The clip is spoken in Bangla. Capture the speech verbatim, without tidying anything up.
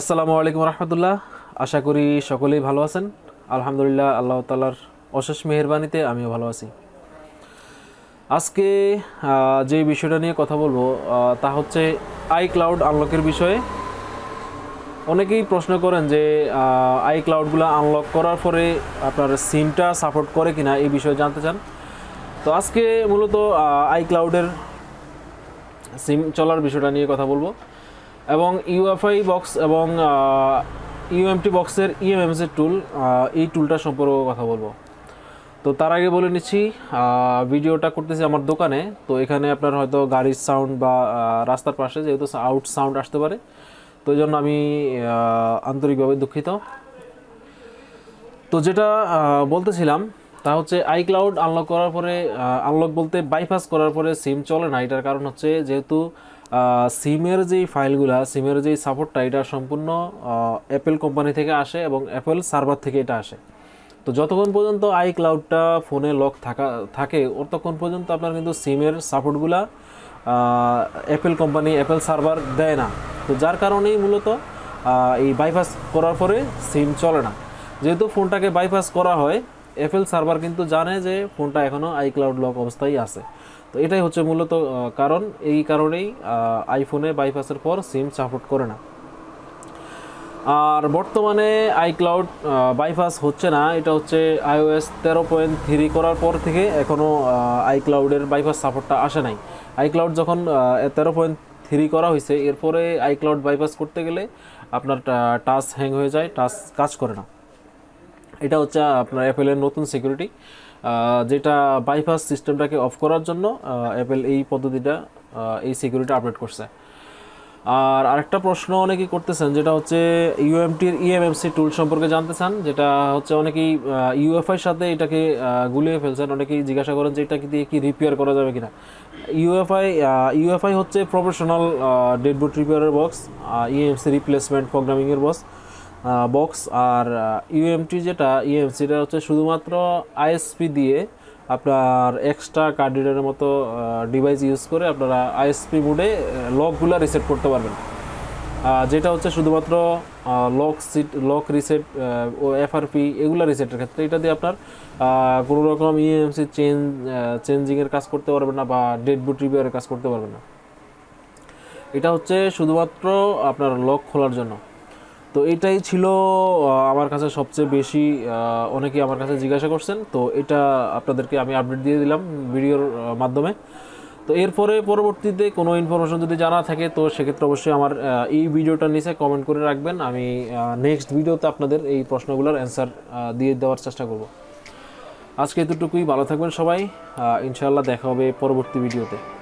আসসালামু আলাইকুম রাহমাতুল্লাহ। আশা করি সকলেই ভালো আছেন। আলহামদুলিল্লাহ, আল্লাহ তাআলার অশেষ মেহেরবানিতে আমিও ভালো আছি। আজকে যে বিষয়টা নিয়ে কথা বলবো তা হচ্ছে আইক্লাউড আনলকের বিষয়ে। অনেকেই প্রশ্ন করেন যে আইক্লাউডগুলো আনলক করার পরে আপনার সিমটা সাপোর্ট করে কিনা, এই বিষয়ে জানতে চান। তো আজকে মূলত আইক্লাউডের সিম চলার বিষয়টা নিয়ে কথা বলবো এবং ইউএফআই বক্স এবং ইউএমটি বক্সের ইএমএমসি টুল, এই টুলটা সম্পর্কে কথা বলবো। তো তার আগে বলে নিচ্ছি, ভিডিওটা করতেছি আমার দোকানে। তো এখানে আপনার হয়তো গাড়ির সাউন্ড বা রাস্তার পাশে যেহেতু আউট সাউন্ড আসতে পারে, তো এই জন্য আমি আন্তরিকভাবে দুঃখিত। তো যেটা বলতেছিলাম তা হচ্ছে আইক্লাউড আনলক করার পরে, আনলক বলতে বাইপাস করার পরে সিম চলে না। এটার কারণ হচ্ছে যেহেতু সিমের যেই ফাইলগুলা, সিমের যেই সাপোর্টটা, এটা সম্পূর্ণ অ্যাপেল কোম্পানি থেকে আসে এবং অ্যাপেল সার্ভার থেকে এটা আসে। তো যতক্ষণ পর্যন্ত আইক্লাউডটা ফোনে লক থাকা থাকে ততক্ষণ পর্যন্ত আপনার কিন্তু সিমের সাপোর্টগুলা অ্যাপেল কোম্পানি, অ্যাপেল সার্ভার দেয় না। তো যার কারণেই মূলত এই বাইপাস করার পরে সিম চলে না। যেহেতু ফোনটাকে বাইপাস করা হয়, অ্যাপেল সার্ভার কিন্তু জানে যে ফোনটা এখনও আইক্লাউড লক অবস্থায় আছে। তো এটাই হচ্ছে মূলত কারণ। এই কারণেই আইফোনে বাইপাসের পর সিম সাপোর্ট করে না। আর বর্তমানে আইক্লাউড বাইপাস হচ্ছে না, এটা হচ্ছে আইওএস তেরো পয়েন্ট থ্রি করার পর থেকে এখনও আইক্লাউডের বাইপাস সাপোর্টটা আসে নাই। আইক্লাউড যখন তেরো পয়েন্ট থ্রি করা হয়েছে, এরপরে আইক্লাউড বাইপাস করতে গেলে আপনার টাচ হ্যাং হয়ে যায়, টাচ কাজ করে না। এটা হচ্ছে আপনার অ্যাপেলের নতুন সিকিউরিটি, যেটা বাইপাস সিস্টেমটাকে অফ করার জন্য অ্যাপেল এই পদ্ধতিটা, এই সিকিউরিটি আপডেট করছে। আর আরেকটা প্রশ্ন অনেকেই করতেছেন, যেটা হচ্ছে ইউএমটির ইএমএমসি টুল সম্পর্কে জানতে চান, যেটা হচ্ছে অনেকেই ইউএফআইয়ের সাথে এটাকে গুলিয়ে ফেলছেন। অনেকেই জিজ্ঞাসা করেন যে এটাকে দিয়ে কি রিপেয়ার করা যাবে কিনা। ইউএফআই ইউএফআই হচ্ছে প্রফেশনাল ডেডবুট রিপেয়ারের বক্স, ইএমসি রিপ্লেসমেন্ট প্রোগ্রামিংয়ের বক্স বক্স আর ইউএমটি যেটা ইএমসিটা হচ্ছে শুধুমাত্র আইএসপি দিয়ে আপনার এক্সট্রা কার্ড রিডারের মতো ডিভাইস ইউজ করে আপনারা আইএসপি মোডে লকগুলো রিসেট করতে পারবেন, যেটা হচ্ছে শুধুমাত্র লক সিট, লক রিসেট ও এফআরপি এগুলো রিসেটের ক্ষেত্রে। এটা দিয়ে আপনার কোনো রকম ইএমসি চেঞ্জ চেঞ্জিংয়ের কাজ করতে পারবেন না বা ডেডবুট রিপেয়ারের কাজ করতে পারবেন না। এটা হচ্ছে শুধুমাত্র আপনার লক খোলার জন্য। তো এটাই ছিল আমার কাছে সবচেয়ে বেশি, অনেকেই আমার কাছে জিজ্ঞাসা করছেন। তো এটা আপনাদেরকে আমি আপডেট দিয়ে দিলাম ভিডিওর মাধ্যমে। তো এরপরে পরবর্তীতে কোনো ইনফরমেশন যদি জানা থাকে, তো সেক্ষেত্রে অবশ্যই আমার এই ভিডিওটার নিচে কমেন্ট করে রাখবেন। আমি নেক্সট ভিডিওতে আপনাদের এই প্রশ্নগুলোর অ্যান্সার দিয়ে দেওয়ার চেষ্টা করব। আজকে এতটুকুই, ভালো থাকবেন সবাই। ইনশাআল্লাহ দেখা হবে পরবর্তী ভিডিওতে।